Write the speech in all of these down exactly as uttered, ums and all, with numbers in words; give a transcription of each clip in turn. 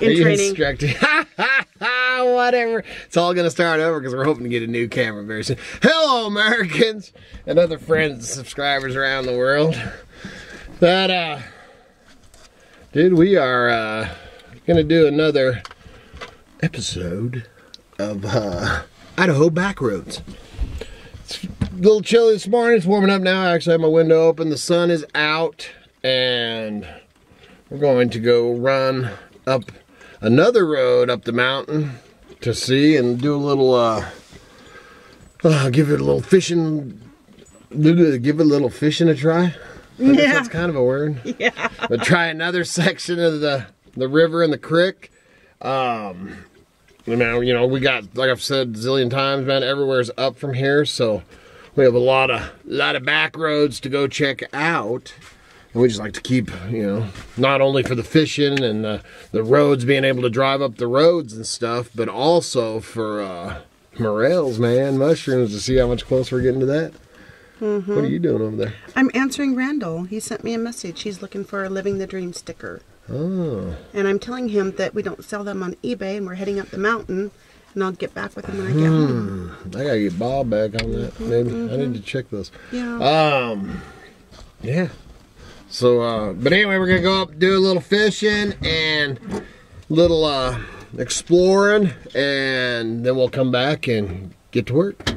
In training. Whatever. It's all going to start over because we're hoping to get a new camera very soon. Hello, Americans and other friends and subscribers around the world. But, uh, dude, we are uh, going to do another episode of uh, Idaho Backroads. It's a little chilly this morning. It's warming up now. I actually have my window open. The sun is out, and we're going to go run up another road up the mountain to see and do a little, uh, uh give it a little fishing, give it a little fishing a try. Yeah. I guess that's kind of a word. Yeah. But try another section of the, the river and the creek. Um, you know, you know, we got, like I've said a zillion times, man, everywhere's up from here. So we have a lot of, lot of back roads to go check out. And we just like to keep, you know, not only for the fishing and the, the roads, being able to drive up the roads and stuff, but also for uh, morels, man, mushrooms, to see how much closer we're getting to that. Mm-hmm. What are you doing over there? I'm answering Randall. He sent me a message. He's looking for a Living the Dream sticker. Oh. And I'm telling him that we don't sell them on eBay, and we're heading up the mountain, and I'll get back with him when I get home. Hmm. I got to get Bob back on that, maybe. Mm-hmm. I need to check those. Yeah. Um, yeah. So, uh, but anyway, we're going to go up, do a little fishing and a little uh, exploring, and then we'll come back and get to work.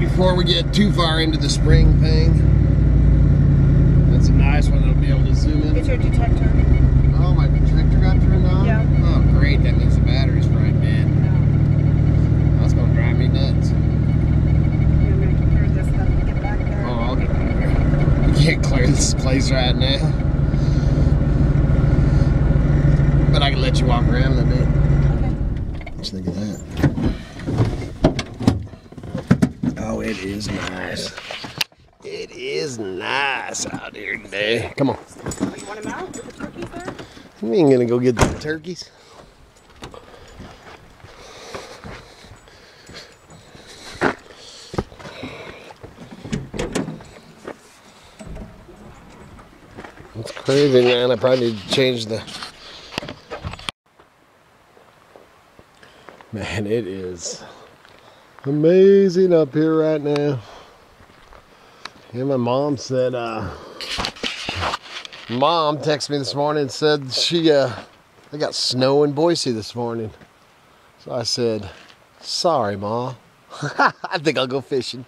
Before we get too far into the spring thing. That's a nice one that'll be able to zoom in. It's your detector. Oh, my detector got turned on? Yeah. Oh, great. That means the battery's fried dead. No. That's going to drive me nuts. You're going to clear this stuff to get back there. Oh, I'll get back there. We can't clear this place right now. But I can let you walk around a little bit. Okay. Just think of that. It is nice. It is nice out here today. Come on. Oh, you want them out with the turkeys there? We ain't gonna go get the turkeys. It's crazy, man. I probably need to change the. Man, it is amazing up here right now. And my mom said, uh, mom texted me this morning and said she, uh, they got snow in Boise this morning. So I said, sorry, Ma. I think I'll go fishing.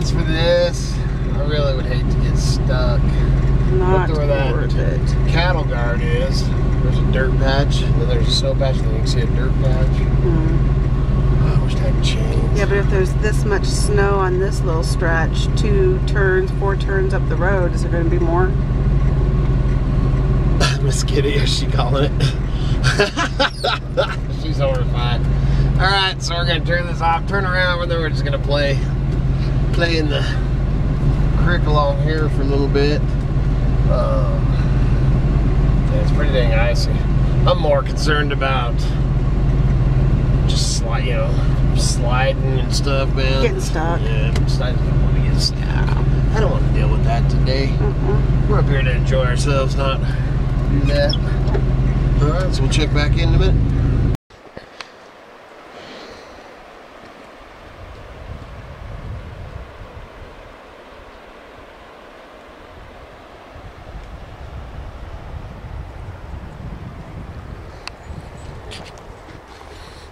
means for this. I really would hate to get stuck. Not Look where that worth it. Cattle guard is. There's a dirt patch, and then there's a snow patch, and then you can see a dirt patch. Mm-hmm. Oh, I wish I had chains. Yeah, but if there's this much snow on this little stretch, two turns, four turns up the road, is there going to be more? Miss Kitty, as she calling it. She's horrified. All right, so we're going to turn this off, turn around, and then we're just going to play, play in the creek along here for a little bit. Um, yeah, it's pretty dang icy. I'm more concerned about just slide, you know, sliding and stuff, man. Getting stuck. Yeah, I don't want to get stuck. I don't want to deal with that today. Mm-hmm. We're up here to enjoy ourselves, not do that. All right, so we'll check back in a minute.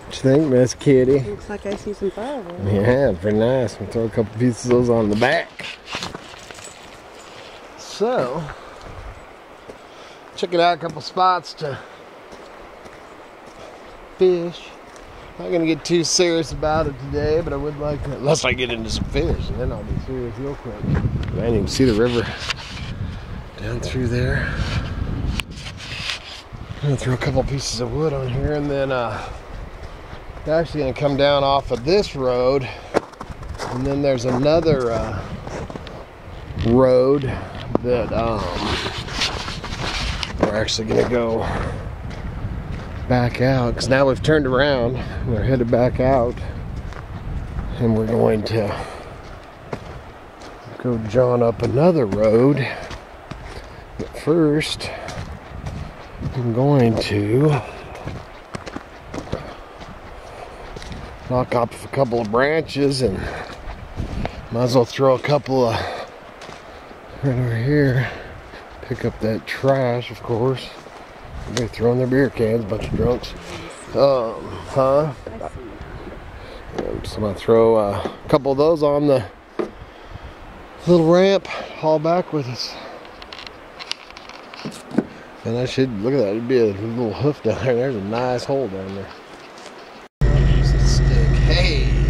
What you think, Miss Kitty? Looks like I see some fireworks. Yeah, pretty nice. We'll throw a couple pieces of those on the back. So, checking out a couple spots to fish. Not gonna get too serious about it today, but I would like to, unless I get into some fish, and then I'll be serious real quick. I didn't even see the river down through there. I'm gonna throw a couple pieces of wood on here, and then uh. actually going to come down off of this road, and then there's another uh, road that um, we're actually going to go back out, because now we've turned around, we're headed back out, and we're going to go John up another road. But first, I'm going to knock off a couple of branches, and might as well throw a couple of right over here. Pick up that trash, of course. They're throwing their beer cans, bunch of drunks. Um, huh? I'm just gonna throw a couple of those on the little ramp. Haul back with us. And I should look at that. It'd be a little hoof down there. There's a nice hole down there.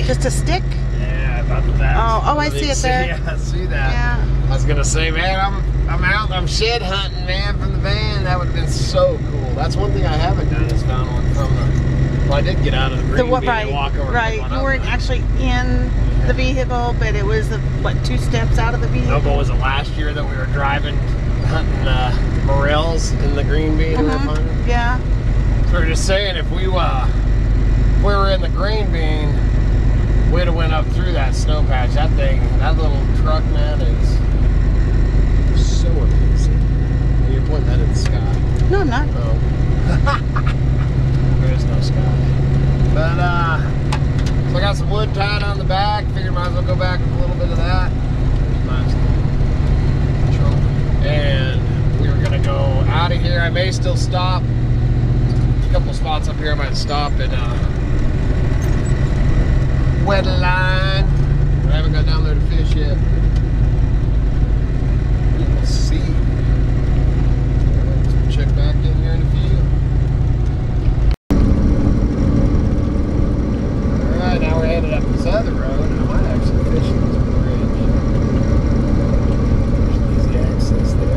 Just a stick? Yeah, I thought that. Oh, oh, I see it there. Yeah, I see that. Yeah. I was gonna say, man, I'm I'm out, I'm shed hunting, man, from the van. That would have been so cool. That's one thing I haven't done is found one from the. Well, I did get out of the green the, what, right, and walk over. Right, you weren't there. actually in yeah. the vehicle, but it was the, what, two steps out of the vehicle. No, but was it last year that we were driving hunting uh, morels in the green bean? Uh-huh. Yeah. So we were just saying, if we uh, if we were in the green bean, we'd have went up through that snow patch. That thing, that little truck, man, is so amazing. And you're pointing that at the sky. No, I'm not. Oh. There is no sky. But, uh, so I got some wood tied on the back. Figured might as well go back with a little bit of that. Nice control. And we were going to go out of here. I may still stop. There's a couple spots up here I might stop and, uh, wet line. I haven't got down there to fish yet. We'll see. Let's check back in here in a few. Alright, now we're headed up this other road, and I might actually fish this bridge. There's easy access there.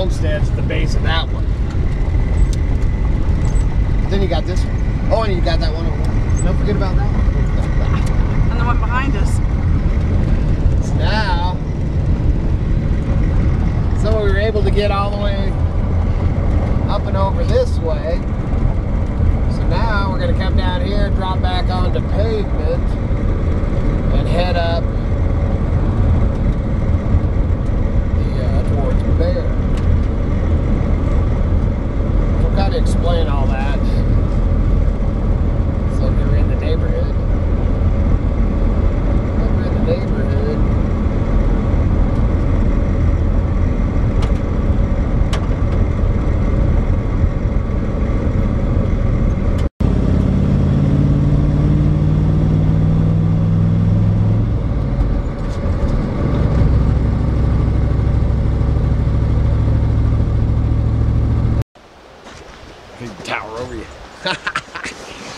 homesteads at the base of that one. But then you got this one. Oh, and you got that one over there. Don't forget about that one. And the one behind us. So now, so we were able to get all the way up and over this way. So now we're going to come down here, drop back onto pavement, and head up the, uh, towards Bear. We'll kind of explain all that so we're in the neighborhood. We're in the neighborhood.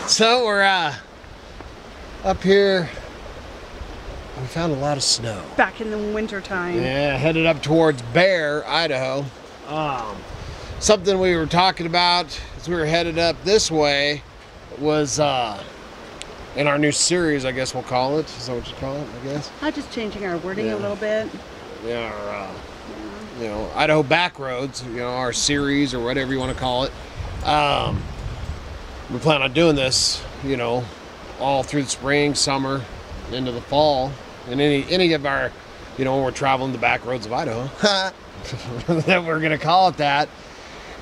So we're uh, up here, we found a lot of snow. Back in the winter time. Yeah, headed up towards Bear, Idaho. Um, something we were talking about as we were headed up this way was, uh, in our new series, I guess we'll call it. Is that what you call it, I guess? I'm just changing our wording yeah. a little bit. Yeah, or, uh, yeah, you know, Idaho Backroads, you know, our series or whatever you want to call it. Um, We plan on doing this, you know, all through the spring, summer, into the fall, and any any of our, you know, when we're traveling the back roads of Idaho, that we're gonna call it that.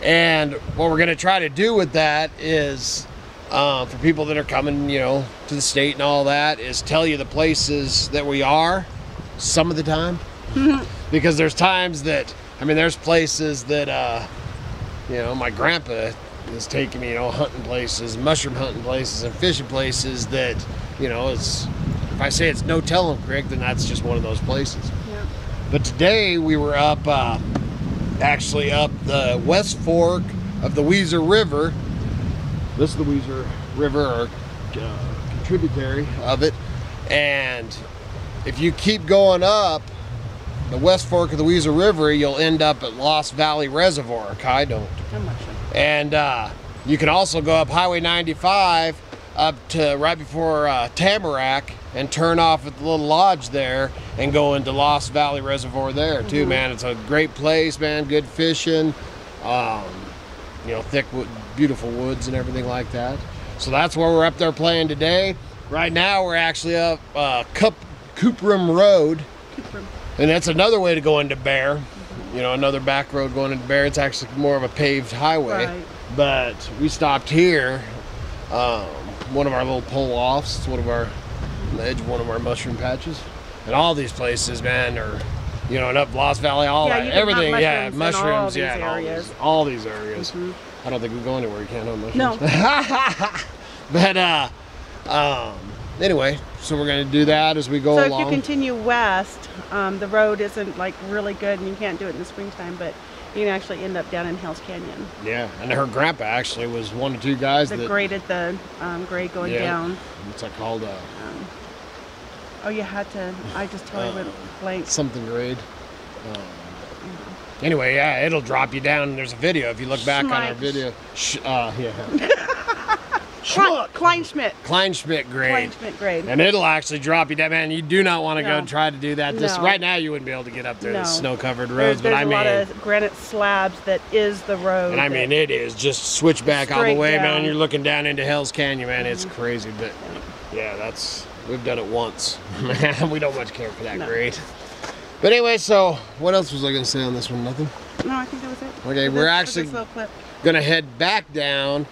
And what we're gonna try to do with that is, uh, for people that are coming, you know, to the state and all that, is tell you the places that we are some of the time, because there's times that, I mean, there's places that, uh, you know, my grandpa is taking me, you know, hunting places, mushroom hunting places, and fishing places that, you know, it's, if I say it's no telling, Craig, then that's just one of those places. Yeah. But today we were up, uh, actually up the West Fork of the Weiser River. This is the Weiser River, or uh, contributary of it. And if you keep going up the West Fork of the Weiser River, you'll end up at Lost Valley Reservoir. Okay, I don't. I'm not sure. And uh, you can also go up Highway ninety-five up to right before uh, Tamarack and turn off at the little lodge there and go into Lost Valley Reservoir there too, mm-hmm. man. It's a great place, man. Good fishing, um, you know, thick, wood, beautiful woods and everything like that. So that's where we're up there playing today. Right now we're actually up uh, Cup, Cuprum Road, Cuprum. And that's another way to go into Bear. You know, another back road going into Barrett's. Actually more of a paved highway. Right. But we stopped here, um, one of our little pull-offs. It's one of our, on the edge of one of our mushroom patches. And all these places, man, are, you know, and up Lost Valley, all yeah, that, everything. Mushrooms yeah, mushrooms, yeah, all these areas. All these, all these areas. Mm-hmm. I don't think we go anywhere you can't hunt mushrooms. No. But, uh, um, anyway, so we're going to do that as we go along. So if you continue west, um, the road isn't like really good and you can't do it in the springtime, but you can actually end up down in Hells Canyon. Yeah, and her grandpa actually was one of two guys that graded the um, grade going yeah, down. What's that called? Uh, um, oh, you had to, I just totally uh, went blank. Something grade. Um, mm-hmm. Anyway, yeah, it'll drop you down. There's a video. If you look back Schmike. on our video. Sh uh, yeah. Schmuck. Kleinschmidt. Kleinschmidt grade. Kleinschmidt grade. And it'll actually drop you down, man. You do not want to no. go and try to do that. This no. right now, you wouldn't be able to get up there. No. The snow-covered roads, there's, but there's I mean, there's a lot of granite slabs that is the road. And I mean, it is just switchback all the way, down. man. You're looking down into Hells Canyon, man. Mm-hmm. It's crazy, but yeah, that's we've done it once. We don't much care for that no. grade. But anyway, so what else was I going to say on this one? Nothing. No, I think that was it. Okay, so we're this, actually going to head back down.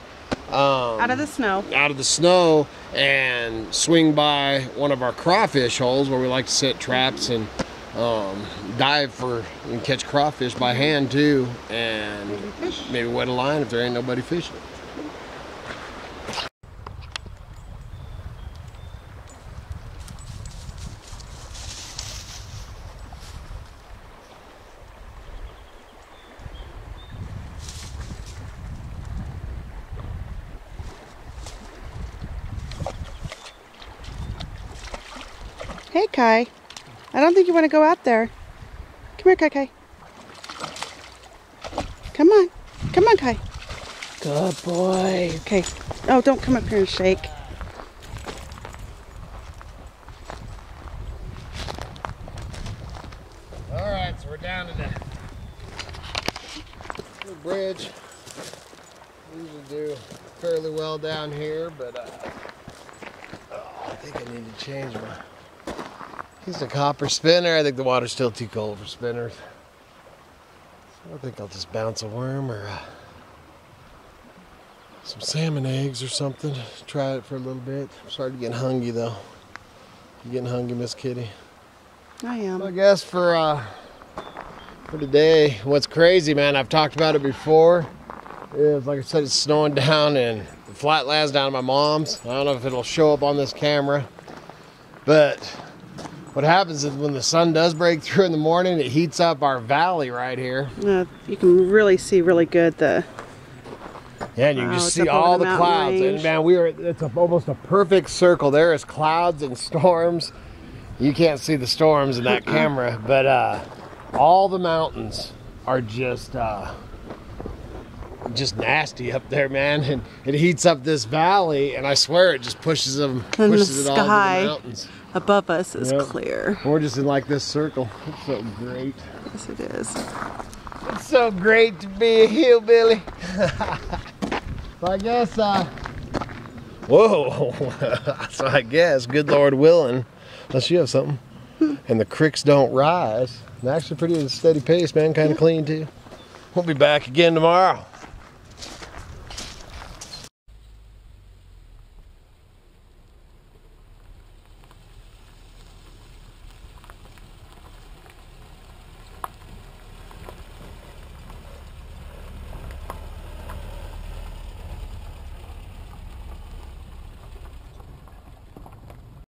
Um, out of the snow out of the snow and swing by one of our crawfish holes where we like to set traps and um, dive for and catch crawfish by hand too, and maybe, fish. maybe wet a line if there ain't nobody fishing. Hey, Kai. I don't think you want to go out there. Come here, Kai Kai. Come on. Come on, Kai. Good boy. Okay. Oh, don't come up here and shake. All right, so we're down to the little bridge. We usually do fairly well down here, but uh, oh, I think I need to change my... He's a copper spinner. I think the water's still too cold for spinners. So I think I'll just bounce a worm or... Uh, some salmon eggs or something. Try it for a little bit. I'm starting to get hungry though. You getting hungry, Miss Kitty? I am. I guess for uh, for today, what's crazy, man, I've talked about it before, is like I said, it's snowing down and the flat land's down at my mom's. I don't know if it'll show up on this camera, but what happens is when the sun does break through in the morning, it heats up our valley right here. Uh, you can really see really good the... Yeah, and you wow, can just see all the, the clouds. Range. And man, we are, it's a, almost a perfect circle. There is clouds and storms. You can't see the storms in that camera, but uh, all the mountains are just uh, just nasty up there, man. And it heats up this valley, and I swear it just pushes them, and pushes the it all over the mountains. Above us is yep. clear. We're just in like this circle. It's so great. Yes, it is. It's so great to be a hillbilly. So I guess, uh, whoa, so I guess, good Lord willing, unless you have something, and the creeks don't rise, and actually pretty steady pace, man, kind of clean too. We'll be back again tomorrow.